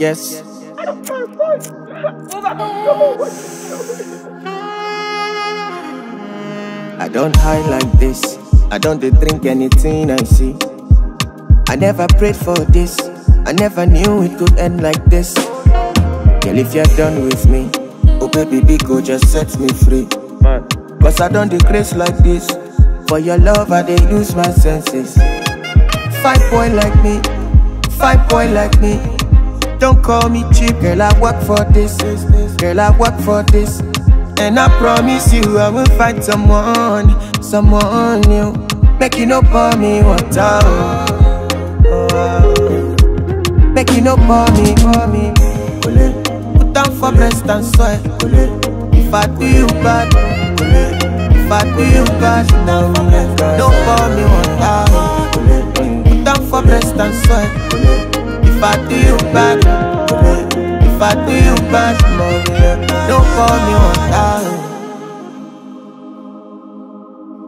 Yes. I don't care what. I don't hide like this. I don't drink anything I see. I never prayed for this. I never knew it could end like this. Girl, if you're done with me, oh baby, big go just set me free. Cause I don't decrease like this. For your love, I dey lose my senses. 5 boy like me, 5 boy like me. Don't call me cheap, girl, I work for this. Girl, I work for this. And I promise you, I will find someone new. Make you no pour me water. Make you no pour me. Put down for breast and soil. If I do you bad, if I do you bad, now don't pour me water. Put down for breast and soil. If I do you bad, if I do you bad, don't pour me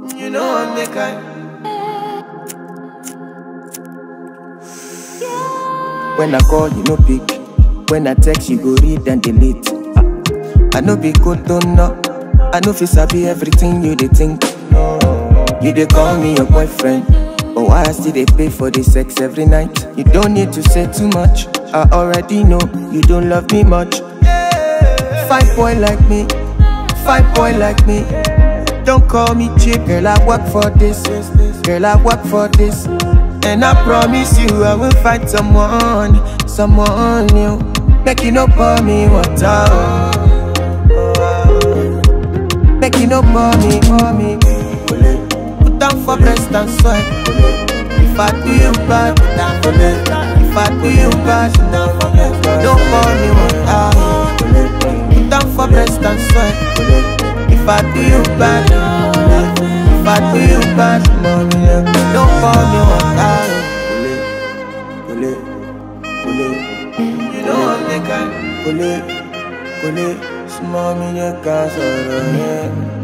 water. You know I'm the kind. When I call, you no pick. When I text, you go read and delete. I know be good, don't know. I know fi sabi everything you dey think. You dey call me your boyfriend, but why I still dey pay for the sex every night? You don't need to say too much. I already know you don't love me much. 5 boy like me, 5 boy like me. Don't call me cheap, girl, I work for this. Girl, I work for this. And I promise you, I will find someone new. Make you no pour me water. Make you no pour me. Put down for breast and soil. If I do you bad, if I do you bad, don't pour me water. Put down for breast and soil. If I do you bad, if I do you bad, don't pour me water. You know I'm the kind. Pull it, small me your castle.